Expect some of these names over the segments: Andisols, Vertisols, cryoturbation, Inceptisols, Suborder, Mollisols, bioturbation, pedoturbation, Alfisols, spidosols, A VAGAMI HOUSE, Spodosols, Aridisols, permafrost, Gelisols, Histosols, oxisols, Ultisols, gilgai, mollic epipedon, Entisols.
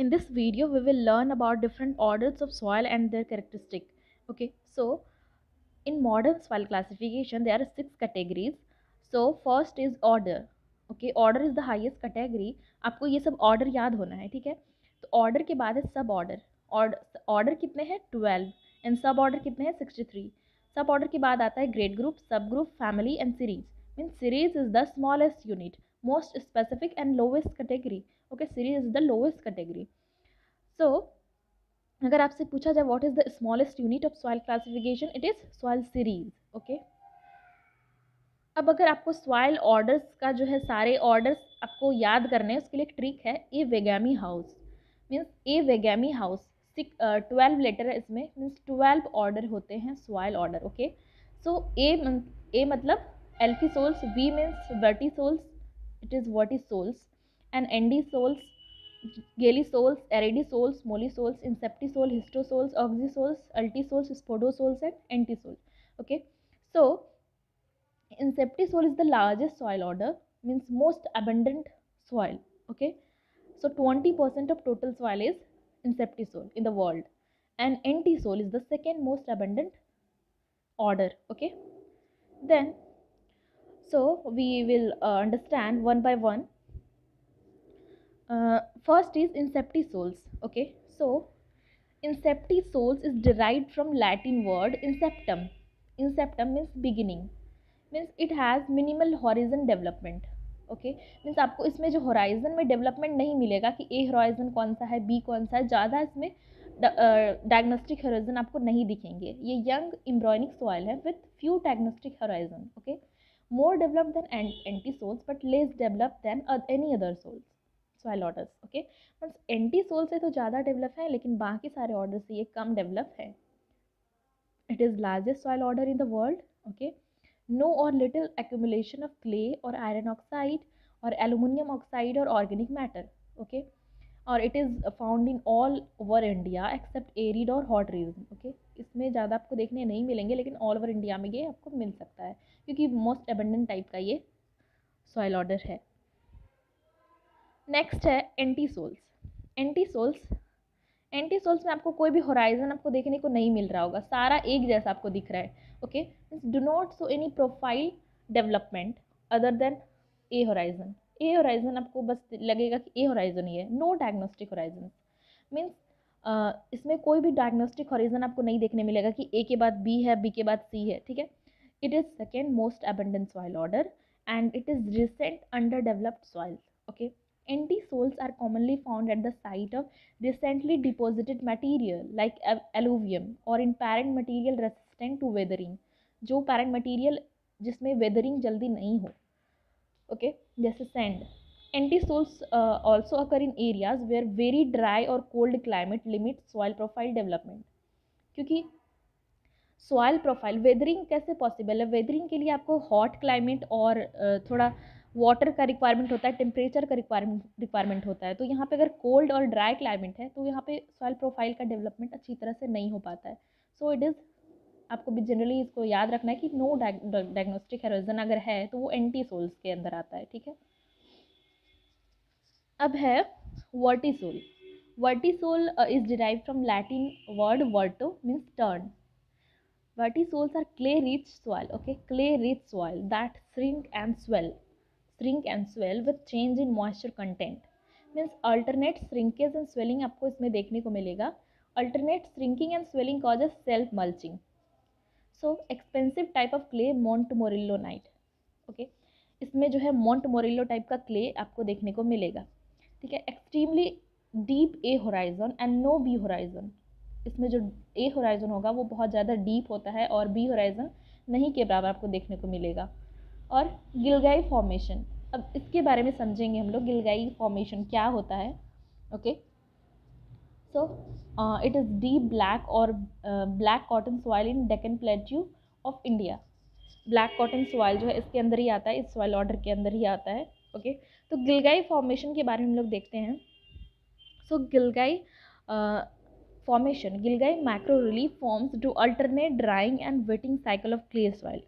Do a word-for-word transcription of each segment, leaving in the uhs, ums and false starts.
In this video we will learn about different orders of soil and their characteristic. Okay, so in modern soil classification there are six categories. So first is order. Okay, order is the highest category. आपको ये सब order याद होना है, ठीक है. तो order के बाद है sub order. Order order कितने हैं? ट्वेल्व. And sub order कितने हैं? Sixty three. Sub order के बाद आता है grade group, sub group, family and series. Means series is the smallest unit, most specific and lowest category. Okay, series is the lowest category. So अगर आपसे पूछा जाए what is the smallest unit of soil classification, it is soil series. Okay, अब अगर आपको soil orders का जो है सारे ऑर्डर्स आपको याद करने हैं, उसके लिए एक ट्रिक है. A vegami house means A vegami house six twelve letter है इसमें. मीन्स ट्वेल्व ऑर्डर होते हैं soil order. Okay, so A A मतलब alfisols, V means vertisols, it is vertisols, and andisols, gelisols, aridisols, mollisols, inceptisol, histosols, oxisols, ultisols, spodosols and entisol. Okay, so Inceptisols is the largest soil order, means most abundant soil. Okay, so twenty percent of total soil is Inceptisol in the world, and Antisol is the second most abundant order. Okay, then so we will uh, understand one by one. Uh, first is Inceptisols. Okay, so Inceptisols is derived from Latin word inceptum. Inceptum means beginning. Means it has minimal horizon development. Okay, means आपको इसमें जो horizon में development नहीं मिलेगा कि ए horizon कौन सा है, बी कौन सा है, ज़्यादा इसमें डायग्नोस्टिक हॉराइजन आपको नहीं दिखेंगे. ये यंग इम्ब्रॉयनिक सॉइल है with few diagnostic horizon. Okay, more developed than entisols but less developed than any other soils soil orders. Okay, means entisol से तो ज़्यादा डेवलप है लेकिन बाकी सारे ऑर्डर से ये कम डेवलप है. It is largest soil order in the world. Okay, no or little accumulation of clay or iron oxide or aluminium oxide or organic matter. Okay, or it is found in all over India except arid or hot region. Okay, इसमें ज़्यादा आपको देखने नहीं मिलेंगे लेकिन all over India में ये आपको मिल सकता है क्योंकि मोस्ट एबंडेंट टाइप का ये सॉइल ऑर्डर है. नेक्स्ट है एंटीसोल्स. एंटीसोल्स एंटीसोल्स में आपको कोई भी होराइजन आपको देखने को नहीं मिल रहा होगा, सारा एक जैसा आपको दिख रहा है. Okay, do not so any profile development other than A horizon. A horizon आपको बस लगेगा कि ए होराइजन ही है. नो डायग्नोस्टिक होराइजन मीन्स इसमें कोई भी डायग्नोस्टिक होराइजन आपको नहीं देखने मिलेगा कि ए के बाद बी है, बी के बाद सी है. ठीक है, it is second most abundant soil order and it is recent under developed soils. Okay, Entisols are commonly found at the site of recently deposited material like alluvium or in parent material resistant to weathering. जो parent material जिसमें weathering जल्दी नहीं हो. Okay, जैसे sand. Entisols uh, also occur in areas where very dry or cold climate limits soil profile development. क्योंकि soil profile weathering कैसे possible है? Weathering के लिए आपको hot climate और uh, थोड़ा वाटर का रिक्वायरमेंट होता है, टेम्परेचर का रिक्वायरमेंट रिक्वायरमेंट होता है. तो यहाँ पे अगर कोल्ड और ड्राई क्लाइमेट है तो यहाँ पे सॉइल प्रोफाइल का डेवलपमेंट अच्छी तरह से नहीं हो पाता है. सो इट इज़ आपको भी जनरली इसको याद रखना है कि नो डायग्नोस्टिक होराइजन अगर है तो वो एंटीसोल्स के अंदर आता है. ठीक है, अब है vertisol. Vertisol is derive from Latin word verto means turn. Vertisols are clay rich soil. Okay, clay rich soil that shrink and swell shrink and swell with change in moisture content. Means alternate shrinkage and swelling आपको इसमें देखने को मिलेगा. Alternate shrinking and swelling causes self mulching. So expensive type of clay montmorillonite. Okay, इसमें जो है मोंटमोरिलो type का clay आपको देखने को मिलेगा. ठीक है, extremely deep A horizon and no B horizon. इसमें जो A horizon होगा वो बहुत ज़्यादा deep होता है और B horizon नहीं के बराबर आपको देखने को मिलेगा. और गिलगाई फॉर्मेशन, अब इसके बारे में समझेंगे हम लोग. गिलगाई फॉर्मेशन क्या होता है? Okay, so it is deep black और black cotton soil in Deccan plateau of India. Black cotton soil जो है इसके अंदर ही आता है, इस सॉइल ऑर्डर के अंदर ही आता है. ओके, तो गिलगाई फॉर्मेशन के बारे में हम लोग देखते हैं. So gilgai formation, gilgai macro relief forms to alternate drying and wetting cycle of clay soil.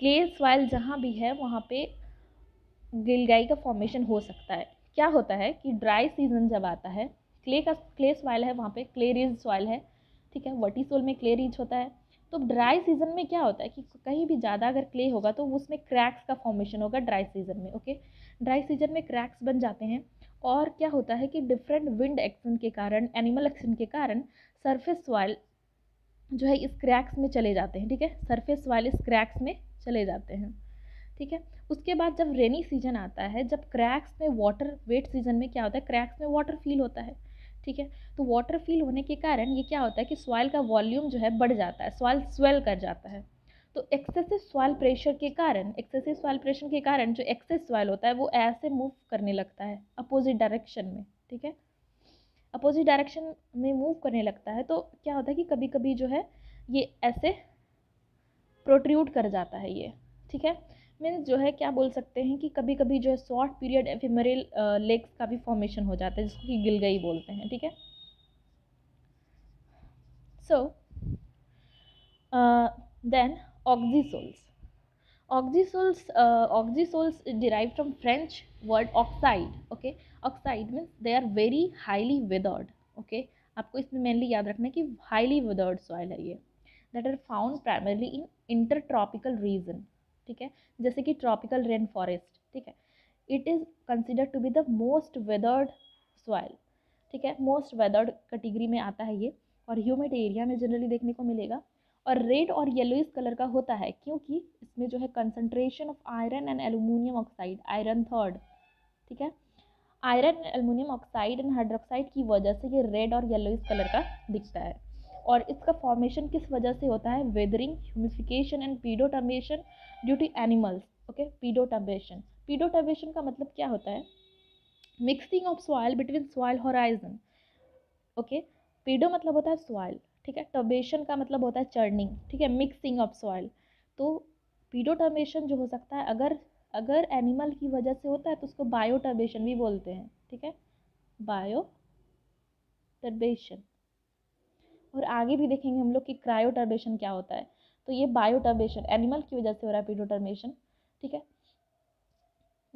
Clay soil जहाँ भी है वहाँ पे गिलगाई का फॉर्मेशन हो सकता है. क्या होता है कि ड्राई सीजन जब आता है, क्ले का क्ले सॉइल है, वहाँ पे क्ले रिज सॉइल है, ठीक है। वर्टिसोल में क्ले रिज होता है। तो ड्राई सीजन में क्या होता है कि कहीं भी ज़्यादा अगर क्ले होगा तो उसमें क्रैक्स का फॉर्मेशन होगा ड्राई सीजन में, ओके। ड्राई सीजन में क्रैक्स बन जाते हैं और क्या होता है कि डिफरेंट विंड एक्शन के कारण, एनिमल एक्शन के कारण सरफेस सॉइल जो है इस क्रैक्स में चले जाते हैं, ठीक है। सरफेस सॉइल इस क्रैक्स में चले जाते हैं, ठीक है। उसके बाद जब रेनी सीजन आता है, जब क्रैक्स में वाटर, वेट सीजन में क्या होता है, क्रैक्स में वाटर फील होता है, ठीक है। तो वाटर फील होने के कारण ये क्या होता है कि सॉइल का वॉल्यूम जो है बढ़ जाता है, सॉइल स्वेल कर जाता है। तो एक्सेसिव सॉइल प्रेशर के कारण, एक्सेसिव सॉइल प्रेशर के कारण जो एक्सेस सॉइल होता है वो ऐसे मूव करने लगता है अपोजिट डायरेक्शन में, ठीक है। अपोजिट डायरेक्शन में मूव करने लगता है तो क्या होता है कि कभी कभी जो है ये ऐसे प्रोट्रूड कर जाता है ये, ठीक है। मीन्स जो है क्या बोल सकते हैं कि कभी कभी जो है शॉर्ट पीरियड एफिमेरल लेग्स का भी फॉर्मेशन हो जाता है, जिसको कि गिलगई बोलते हैं, ठीक है। So then oxisols, oxisols oxisols derive from French word oxide, okay. Oxide means they are very highly weathered, okay. आपको इसमें मेनली याद रखना है कि हाईली विदर्ड सॉइल है ये, that are found primarily in inter tropical region, ठीक है, जैसे कि ट्रॉपिकल रेन फॉरेस्ट, ठीक है। It is considered to be the most weathered soil, ठीक है, मोस्ट वेदर्ड कैटेगरी में आता है ये, और ह्यूमिड एरिया में जनरली देखने को मिलेगा। और रेड और येलोइस कलर का होता है क्योंकि इसमें जो है concentration of iron and aluminium oxide, iron third, ठीक है। Iron and aluminium oxide and hydroxide की वजह से ये रेड और येलोइस कलर का दिखता है। और इसका फॉर्मेशन किस वजह से होता है, weathering, humification and pedoturbation due to animals, okay. Pedoturbation, pedoturbation का मतलब क्या होता है, mixing of soil between soil horizon, okay. Pedo मतलब होता है सॉइल, ठीक है। टर्बेशन का मतलब होता है चर्निंग, ठीक है, मिक्सिंग ऑफ सॉइल। तो पीडोटर्बेशन जो हो सकता है अगर अगर एनिमल की वजह से होता है तो उसको बायोटर्बेशन भी बोलते हैं, ठीक है, बायोटर्बेशन। और आगे भी देखेंगे हम लोग कि क्रायोटर्बेशन क्या होता है। तो ये बायोटर्बेशन एनिमल की वजह से हो रहा है, पीडोटर्बेशन, ठीक है।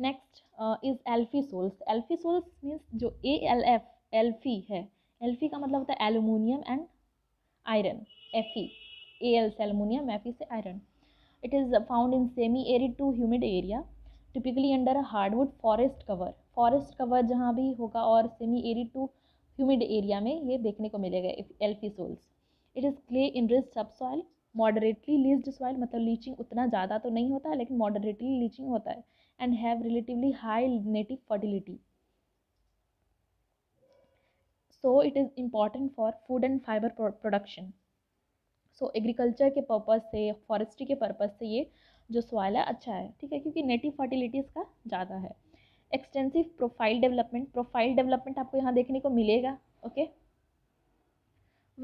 Next is alfisols. Alfisols means जो ए एल एफ एल्फी है, एल्फी का मतलब होता है aluminium and iron, Fe, A L से एलुमिनियम, एफी से iron. It is found in semi arid to humid area, typically under a hardwood forest cover, forest cover जहाँ भी होगा और semi arid to humid area में ये देखने को मिलेगा alfisols. It is clay in rich sub soil, moderately leached soil, मतलब लीचिंग उतना ज़्यादा तो नहीं होता है लेकिन मॉडरेटली लीचिंग होता है, and have relatively high native fertility. So it is important for food and fibre production. So agriculture के पर्पज़ से, फॉरेस्ट्री के पर्पज़ से ये जो सॉइल है अच्छा है, ठीक है, क्योंकि नेटिव फर्टिलिटी इसका ज़्यादा है। Extensive profile development, profile development आपको यहाँ देखने को मिलेगा, okay.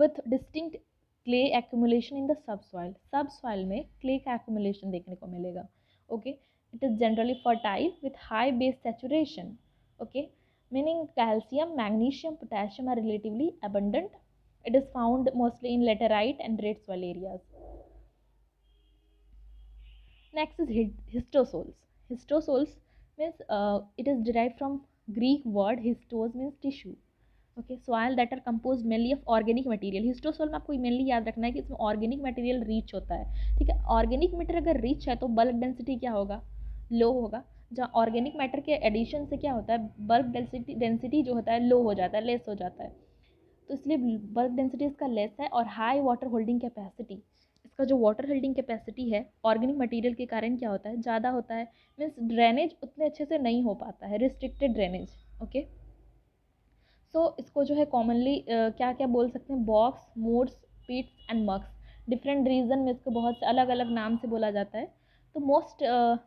With distinct clay accumulation in the सब सॉइल, सब सॉइल में क्ले का एक्यूमुलेशन देखने को मिलेगा, okay. It is generally fertile with high base saturation, okay, meaning calcium, magnesium, potassium are relatively abundant. It is found mostly in laterite and red soil areas. Next is histosols. Histosols means uh, it is derived from Greek word histos means tissue, okay, soil that are composed mainly of organic material। Histosol में आपको mainly याद रखना है कि इसमें organic material rich होता है, ठीक है। ऑर्गेनिक मैटर अगर रिच है तो बल्क डेंसिटी क्या होगा, लो होगा। जहाँ ऑर्गेनिक मैटर के एडिशन से क्या होता है, बल्क डेंसिटी डेंसिटी जो होता है लो हो जाता है, लेस हो जाता है, तो इसलिए बल्क डेंसिटी इसका लेस है। और हाई वाटर होल्डिंग कैपेसिटी, इसका जो वाटर होल्डिंग कैपेसिटी है ऑर्गेनिक मटेरियल के कारण क्या होता है, ज़्यादा होता है, मीन्स ड्रेनेज उतने अच्छे से नहीं हो पाता है, रिस्ट्रिक्टेड ड्रेनेज, ओके। सो इसको जो है कॉमनली uh, क्या क्या बोल सकते हैं, bogs, moors, peats and mucks. Different region में इसको बहुत से अलग अलग नाम से बोला जाता है। तो मोस्ट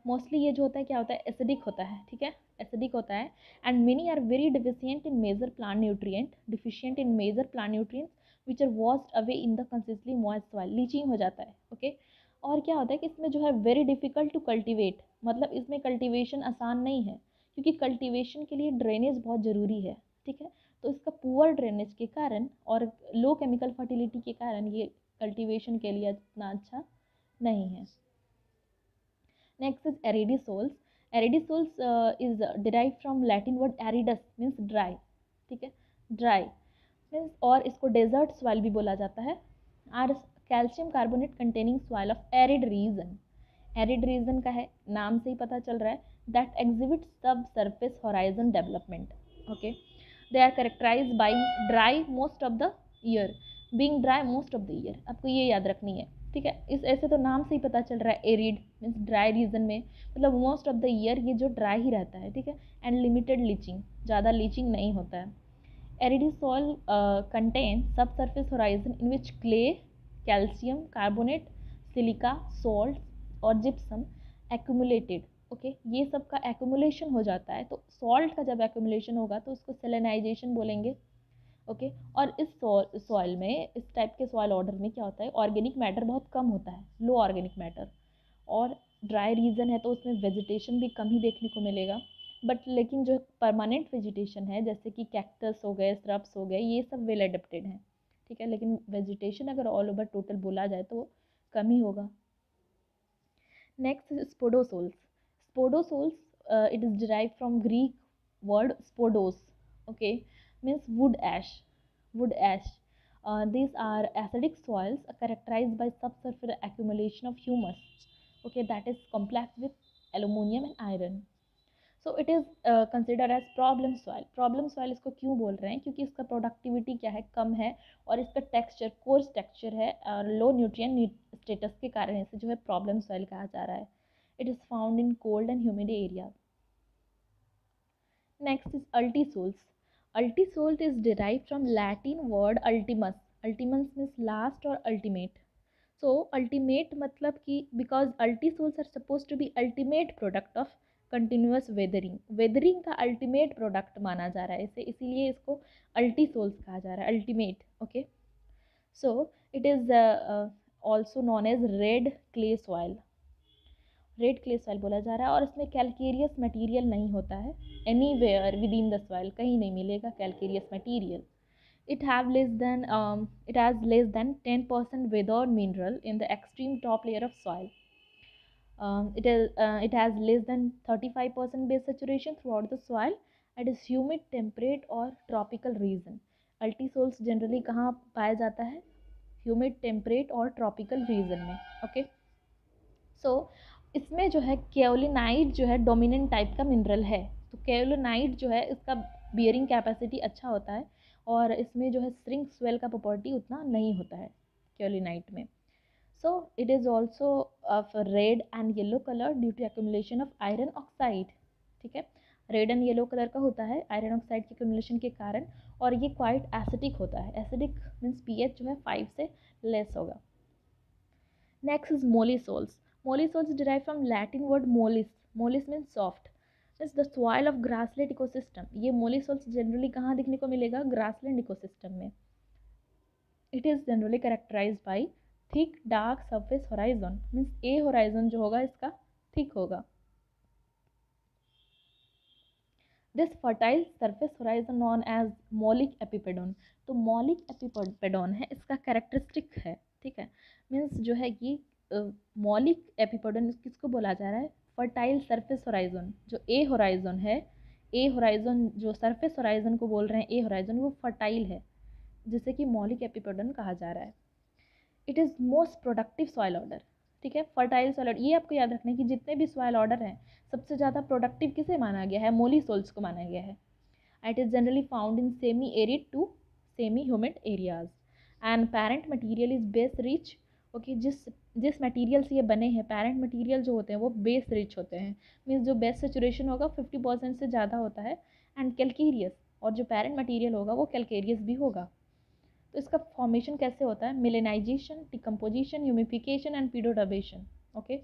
मोस्टली uh, ये जो होता है क्या होता है, एसिडिक होता है, ठीक है, एसिडिक होता है। And many are very deficient in major plant nutrient, deficient in major plant nutrients which are washed away in the consistently moist soil, leaching हो जाता है, ओके okay? और क्या होता है कि इसमें जो है वेरी डिफिकल्ट टू कल्टिवेट, मतलब इसमें कल्टिवेशन आसान नहीं है क्योंकि कल्टिवेशन के लिए ड्रेनेज बहुत ज़रूरी है, ठीक है। तो इसका पुअर ड्रेनेज के कारण और लो केमिकल फर्टिलिटी के कारण ये कल्टिवेशन के लिए इतना अच्छा नहीं है। Next is aridisols. Aridisols is derive from Latin word aridus means dry, ठीक है, ड्राई मीन्स, और इसको डेजर्ट सॉइल भी बोला जाता है, are calcium carbonate containing soil of arid region. Arid region का है नाम से ही पता चल रहा है, that exhibits sub surface horizon development. Okay, they are characterise by dry most of the year, being dry most of the year, आपको ये याद रखनी है, ठीक है। इस ऐसे तो नाम से ही पता चल रहा है एरिड मीन्स ड्राई रीजन में, मतलब मोस्ट ऑफ द ईयर ये जो ड्राई ही रहता है, ठीक है। एंड लिमिटेड लीचिंग, ज़्यादा लीचिंग नहीं होता है। एरिडिसोल कंटेन सब surface horizon in which clay, calcium carbonate, silica, salt और जिप्सम एक्यूमुलेटेड। ओके, ये सब का एक्यूमुलेशन हो जाता है, तो सॉल्ट का जब एक्यूमुलेशन होगा तो उसको सेलेनाइजेशन बोलेंगे। ओके okay, और इस सॉइल में, इस टाइप के सॉइल ऑर्डर में क्या होता है, ऑर्गेनिक मैटर बहुत कम होता है, लो ऑर्गेनिक मैटर, और ड्राई रीजन है तो उसमें वेजिटेशन भी कम ही देखने को मिलेगा। बट लेकिन जो परमानेंट वेजिटेशन है जैसे कि कैक्टस हो गए, स्रब्स हो गए, ये सब वेल एडेप्टेड हैं, ठीक है। लेकिन वेजिटेशन अगर ऑल ओवर टोटल बोला जाए तो कम ही होगा। Next spodosols. Spodosols it is derive from Greek word spodos, okay, means wood ash, wood ash. Uh, these are acidic soils characterized by subsurface accumulation of humus, okay, that is complex with aluminium and iron. So it is uh, considered as problem soil. Problem soil इसको क्यों बोल रहे हैं, क्योंकि इसका productivity क्या है, कम है, और इसका texture coarse texture है और low nutrient status के कारण इसे जो है problem soil कहा जा रहा है। It is found in cold and humid areas. Next is Ultisols. Ultisols is derived from Latin word ultimus. Ultimus means last or ultimate. So ultimate मतलब कि because ultisols are supposed to be ultimate product of continuous weathering. Weathering का ultimate product माना जा रहा है इसे, इसीलिए इसको ultisols कहा जा रहा है, ultimate. Okay. So it is uh, uh, also known as red clay soil. Red clay soil बोला जा रहा है, और इसमें कैलकेरियस मटेरियल नहीं होता है, anywhere within the soil कहीं नहीं मिलेगा calcareous material. It have less than it has less than ten percent weather mineral in the extreme top layer of soil. It it has less than thirty five percent base saturation throughout the soil eight is humid temperate और tropical region. Ultisols generally कहाँ पाया जाता है, humid temperate और tropical region में। Okay, so इसमें जो है काओलिनाइट जो है डोमिनेंट टाइप का मिनरल है, तो काओलिनाइट जो है इसका बियरिंग कैपेसिटी अच्छा होता है, और इसमें जो है श्रिंक स्वेल का प्रॉपर्टी उतना नहीं होता है काओलिनाइट में। So it is also of red and yellow colour due to accumulation of iron oxide, ठीक है, रेड एंड येलो कलर का होता है आयरन ऑक्साइड के एक्यूमुलेशन के कारण, और ये क्वाइट एसिडिक होता है। एसिडिक मीन्स पी एच जो है फाइव से लेस होगा। Next is mollisols. Mollisols derived from Latin word mollis. Mollis means soft. It's the soil of grassland ecosystem. ये mollisols generally कहाँ देखने को मिलेगा, grassland ecosystem में। It is generally characterized by thick dark surface horizon. Means a horizon जो होगा इसका thick होगा। This fertile surface horizon known as mollic epipedon. तो mollic epipedon है इसका characteristic है, ठीक है। Means जो है कि मॉलिक एपिपेडन किसको बोला जा रहा है, फर्टाइल सरफेस होराइजन, जो ए होराइजन है, ए होराइजन जो सरफेस होराइजन को बोल रहे हैं ए होराइजन, वो फर्टाइल है जिसे कि मॉलिक एपिपेडन कहा जा रहा है। It is most productive soil order, ठीक है, फर्टाइल सॉइल ऑर्डर। ये आपको याद रखना है कि जितने भी सॉइल ऑर्डर हैं सबसे ज़्यादा प्रोडक्टिव किसे माना गया है, मोलिसोल्स को माना गया है। It is generally found in semi arid to semi humid areas and parent material is base rich. Okay, जिस जिस मटेरियल से ये बने हैं, पेरेंट मटेरियल जो होते हैं वो बेस रिच होते हैं, मींस जो बेस सेचुरेशन होगा फिफ्टी परसेंट से ज़्यादा होता है, एंड कैलकेरियस, और जो पेरेंट मटेरियल होगा वो कैलकेरियस भी होगा। तो इसका फॉर्मेशन कैसे होता है, melanization, decomposition, humification and pedoturbation. Okay,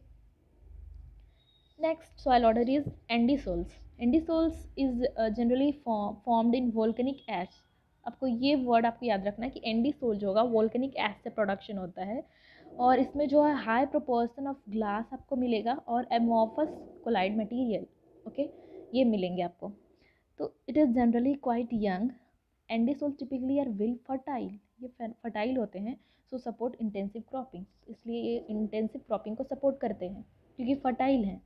next soil order is andisols. Andisols is generally formed in volcanic ash. आपको ये वर्ड आपको याद रखना है कि एंडिसोल जो होगा वोल्केनिक ऐश से प्रोडक्शन होता है, और इसमें जो है हाई प्रोपोर्शन ऑफ ग्लास आपको मिलेगा और एमोफस कोलाइड मटेरियल। ओके, ये मिलेंगे आपको। तो it is generally quite young. Andisol typically are well fertile, ये फर्टाइल होते हैं, सो सपोर्ट इंटेंसिव क्रॉपिंग, इसलिए ये इंटेंसिव क्रॉपिंग को सपोर्ट करते हैं क्योंकि फर्टाइल हैं।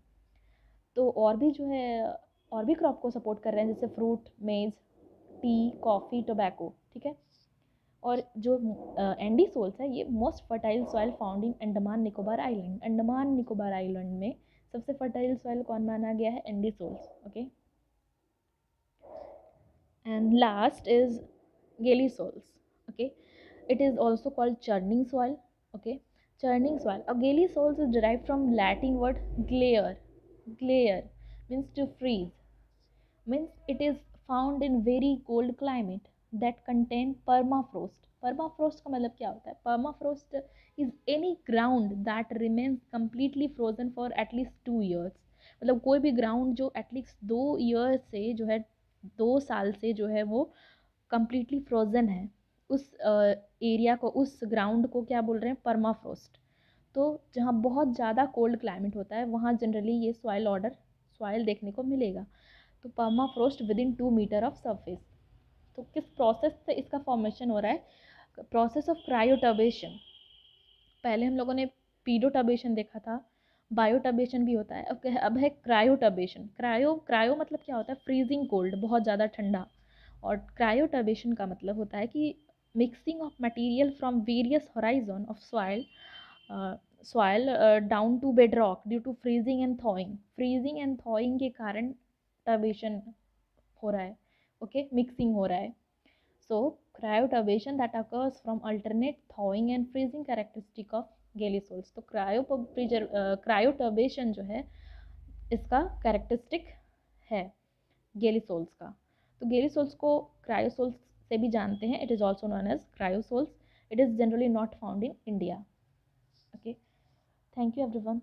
तो और भी जो है और भी क्रॉप को सपोर्ट कर रहे हैं जैसे फ्रूट, मेज, टी, कॉफ़ी, टोबैको, ठीक है। और जो एंडीसोल्स है ये most fertile soil found in Andaman Nicobar island. Andaman Nicobar island में सबसे फर्टाइल सॉइल कौन माना गया है? Andisols, okay. And last is gelisols, okay. It is also called churning soil, okay, churning soil. और gelisols is derive from Latin word gelare, gelare means to freeze, means it is found in very cold climate that contain permafrost. Permafrost का मतलब क्या होता है? Permafrost is any ground that remains completely frozen for at least two years, मतलब कोई भी ground जो at least दो ईयर से जो है दो साल से जो है वो कम्प्लीटली फ्रोजन है, उस एरिया को, उस ग्राउंड को क्या बोल रहे हैं? परमाफ्रोस्ट। तो जहाँ बहुत ज़्यादा कोल्ड क्लाइमेट होता है वहाँ जनरली ये सॉइल ऑर्डर सॉइल देखने को मिलेगा। तो permafrost within two metre of surface. तो किस प्रोसेस से इसका फॉर्मेशन हो रहा है? Process of cryoturbation. पहले हम लोगों ने पीडोटर्बेशन देखा था, बायोटर्बेशन भी होता है, अब अब है क्रायोटर्बेशन। क्रायो क्रायो मतलब क्या होता है? फ्रीजिंग कोल्ड, बहुत ज़्यादा ठंडा। और क्रायोटर्बेशन का मतलब होता है कि mixing of material from various horizon of soil soil down to bedrock due to freezing and thawing. Freezing and thawing के कारण टर्बेशन हो रहा है, ओके, मिक्सिंग हो रहा है। So cryoturbation that occurs from alternate thawing and freezing characteristic of gelisols. तो cryo क्रायोटर्बेशन जो है इसका कैरेक्टरिस्टिक है गेलीसोल्स का। तो गेलीसोल्स को क्रायोसोल्स से भी जानते हैं। It is also known as cryosols. It is generally not found in India, okay. Thank you everyone.